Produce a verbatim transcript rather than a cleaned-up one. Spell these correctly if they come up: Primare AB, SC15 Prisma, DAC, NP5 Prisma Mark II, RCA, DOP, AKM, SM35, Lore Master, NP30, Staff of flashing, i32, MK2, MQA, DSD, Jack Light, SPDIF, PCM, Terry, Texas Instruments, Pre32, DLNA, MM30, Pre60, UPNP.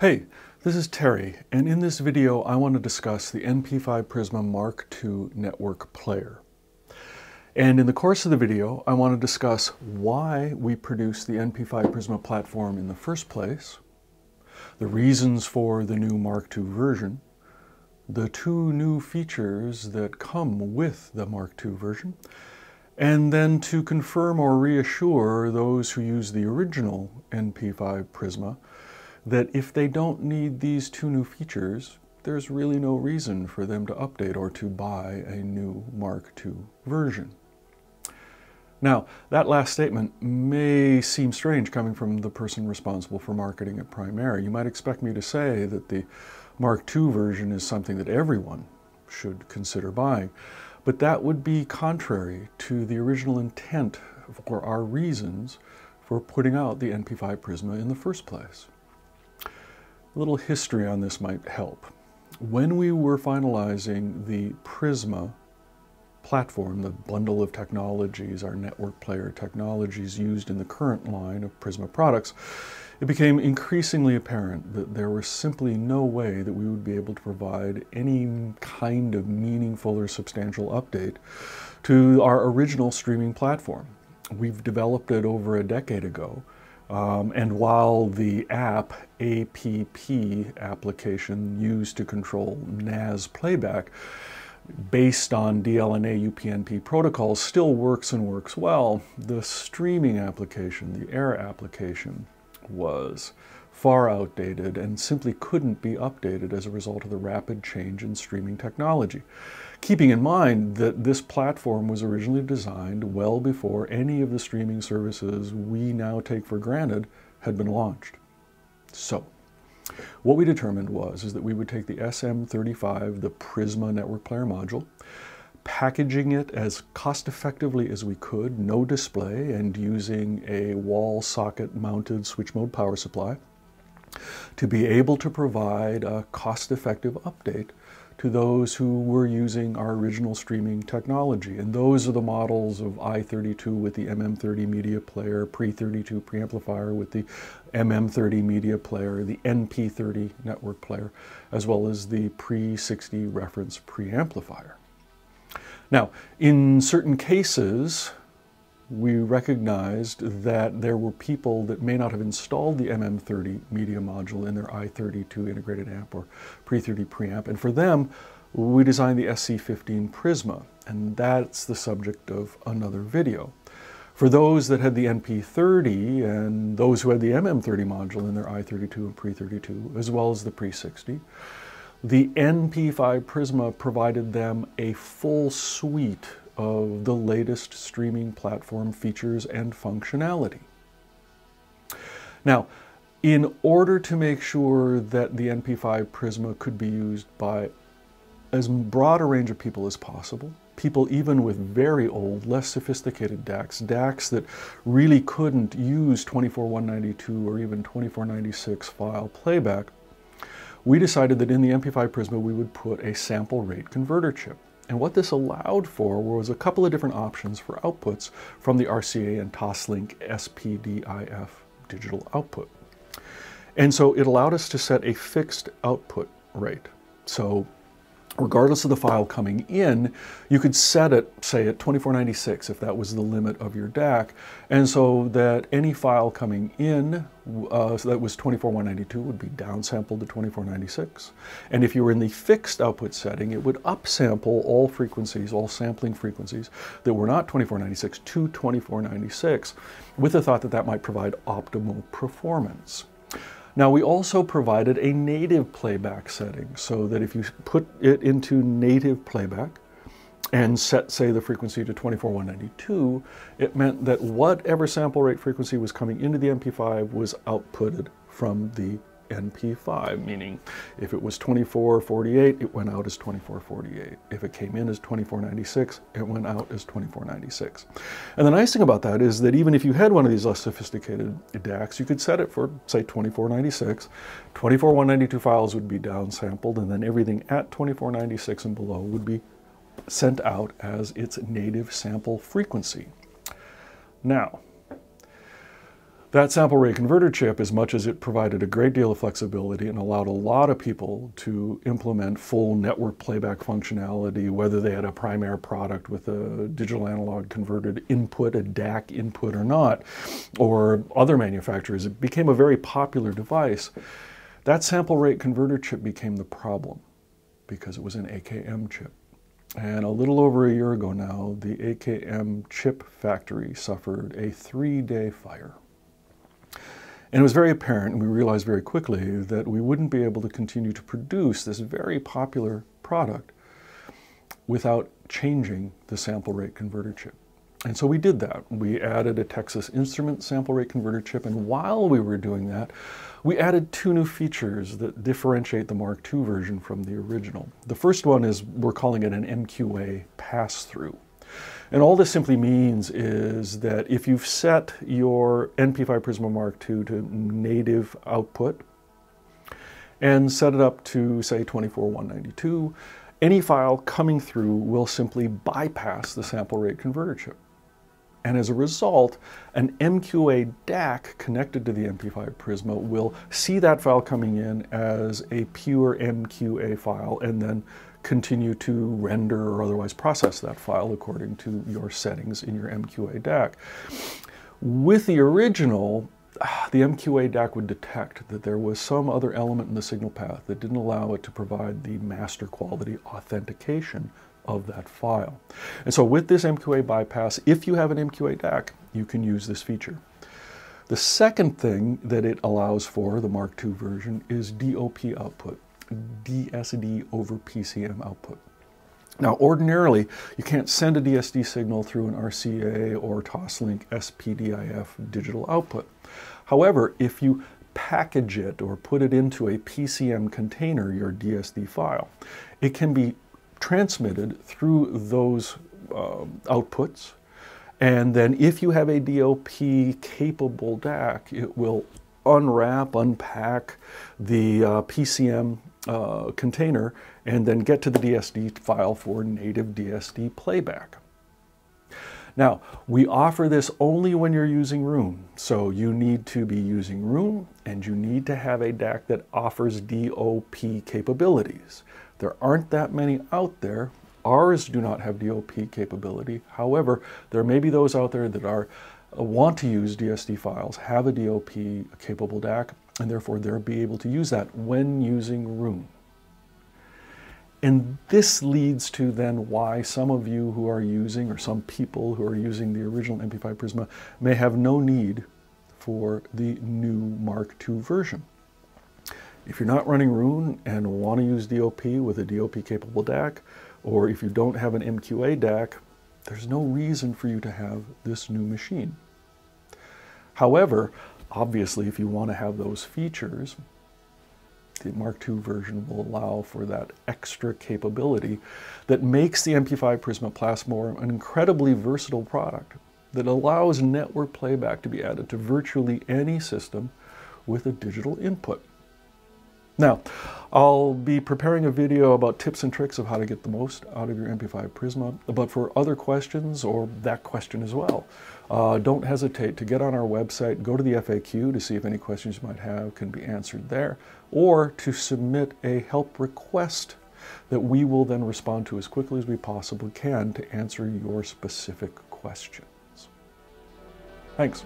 Hey, this is Terry, and in this video I want to discuss the N P five Prisma Mark two network player. And in the course of the video, I want to discuss why we produced the N P five Prisma platform in the first place, the reasons for the new Mark two version, the two new features that come with the Mark two version, and then to confirm or reassure those who use the original N P five Prisma that if they don't need these two new features, there's really no reason for them to update or to buy a new Mark two version. Now, that last statement may seem strange coming from the person responsible for marketing at Primare. You might expect me to say that the Mark two version is something that everyone should consider buying, but that would be contrary to the original intent for our reasons for putting out the N P five Prisma in the first place. A little history on this might help. When we were finalizing the Prisma platform, the bundle of technologies, our network player technologies used in the current line of Prisma products, it became increasingly apparent that there was simply no way that we would be able to provide any kind of meaningful or substantial update to our original streaming platform. We've developed it over a decade ago, um, and while the app, app application used to control N A S playback, based on D L N A U P N P protocols, still works and works well, the streaming application, the AIR application, was far outdated and simply couldn't be updated as a result of the rapid change in streaming technology. Keeping in mind that this platform was originally designed well before any of the streaming services we now take for granted had been launched. So, what we determined was is that we would take the S M thirty-five, the Prisma network player module, packaging it as cost-effectively as we could, no display, and using a wall socket mounted switch mode power supply to be able to provide a cost-effective update to those who were using our original streaming technology. And those are the models of i thirty-two with the M M thirty media player, Pre thirty-two preamplifier with the M M thirty media player, the N P thirty network player, as well as the Pre sixty reference preamplifier. Now, in certain cases, we recognized that there were people that may not have installed the M M thirty media module in their i thirty-two integrated amp or Pre thirty preamp, and for them, we designed the S C fifteen Prisma, and that's the subject of another video. For those that had the N P thirty and those who had the M M thirty module in their i thirty-two and Pre thirty-two, as well as the Pre sixty, the N P five Prisma provided them a full suite of the latest streaming platform features and functionality. Now, in order to make sure that the N P five Prisma could be used by as broad a range of people as possible, people even with very old, less sophisticated D A Cs, D A Cs that really couldn't use twenty-four one ninety-two or even twenty-four ninety-six file playback, we decided that in the N P five Prisma we would put a sample rate converter chip. And what this allowed for was a couple of different options for outputs from the R C A and TOSLink S P D I F digital output. And so it allowed us to set a fixed output rate. So regardless of the file coming in, you could set it, say, at twenty-four ninety-six if that was the limit of your D A C. And so that any file coming in Uh, so that was twenty-four one ninety-two would be downsampled to twenty-four ninety-six. And if you were in the fixed output setting, it would upsample all frequencies, all sampling frequencies that were not twenty-four ninety-six to twenty-four ninety-six, with the thought that that might provide optimal performance. Now, we also provided a native playback setting so that if you put it into native playback and set, say, the frequency to twenty-four one ninety-two, it meant that whatever sample rate frequency was coming into the N P five was outputted from the N P five, meaning if it was twenty-four forty-eight, it went out as twenty-four forty-eight. If it came in as twenty-four ninety-six, it went out as twenty-four ninety-six. And the nice thing about that is that even if you had one of these less sophisticated D A Cs, you could set it for, say, twenty-four ninety-six. twenty-four one ninety-two files would be downsampled, and then everything at twenty-four ninety-six and below would be sent out as its native sample frequency. Now, That sample rate converter chip, as much as it provided a great deal of flexibility and allowed a lot of people to implement full network playback functionality, whether they had a Primare product with a digital analog converted input, a D A C input or not, or other manufacturers, it became a very popular device. That sample rate converter chip became the problem because it was an A K M chip. And a little over a year ago now, the A K M chip factory suffered a three-day fire. And it was very apparent, and we realized very quickly, that we wouldn't be able to continue to produce this very popular product without changing the sample rate converter chip. And so we did that. We added a Texas Instruments sample rate converter chip, and while we were doing that, we added two new features that differentiate the Mark two version from the original. The first one is, we're calling it an M Q A pass-through. And all this simply means is that if you've set your N P five Prisma Mark two to native output and set it up to, say, twenty-four one ninety-two, any file coming through will simply bypass the sample rate converter chip. And as a result, an M Q A D A C connected to the N P five Prisma will see that file coming in as a pure M Q A file and then continue to render or otherwise process that file according to your settings in your M Q A D A C. With the original, the M Q A D A C would detect that there was some other element in the signal path that didn't allow it to provide the master quality authentication of that file. And so with this M Q A bypass, if you have an M Q A D A C, you can use this feature. The second thing that it allows for, the Mark two version, is D O P output, D S D over P C M output. Now, ordinarily, you can't send a D S D signal through an R C A or TOSLink S P D I F digital output. However, if you package it or put it into a P C M container, your D S D file, it can be transmitted through those uh, outputs, and then if you have a D O P capable D A C, it will unwrap, unpack the uh, P C M uh, container and then get to the D S D file for native D S D playback. Now, we offer this only when you're using Roon, so you need to be using Roon and you need to have a D A C that offers D O P capabilities. There aren't that many out there. Ours do not have D O P capability. However, there may be those out there that are want to use D S D files, have a D O P-capable D A C, and therefore they'll be able to use that when using Roon. And this leads to then why some of you who are using, or some people who are using the original N P five Prisma may have no need for the new Mark two version. If you're not running Roon and want to use D O P with a D O P-capable D A C, or if you don't have an M Q A D A C, there's no reason for you to have this new machine. However, obviously, if you want to have those features, the Mark two version will allow for that extra capability that makes the N P five Prisma Plasmor an incredibly versatile product that allows network playback to be added to virtually any system with a digital input. Now, I'll be preparing a video about tips and tricks of how to get the most out of your N P five Prisma, but for other questions, or that question as well, uh, don't hesitate to get on our website, go to the F A Q to see if any questions you might have can be answered there, or to submit a help request that we will then respond to as quickly as we possibly can to answer your specific questions. Thanks.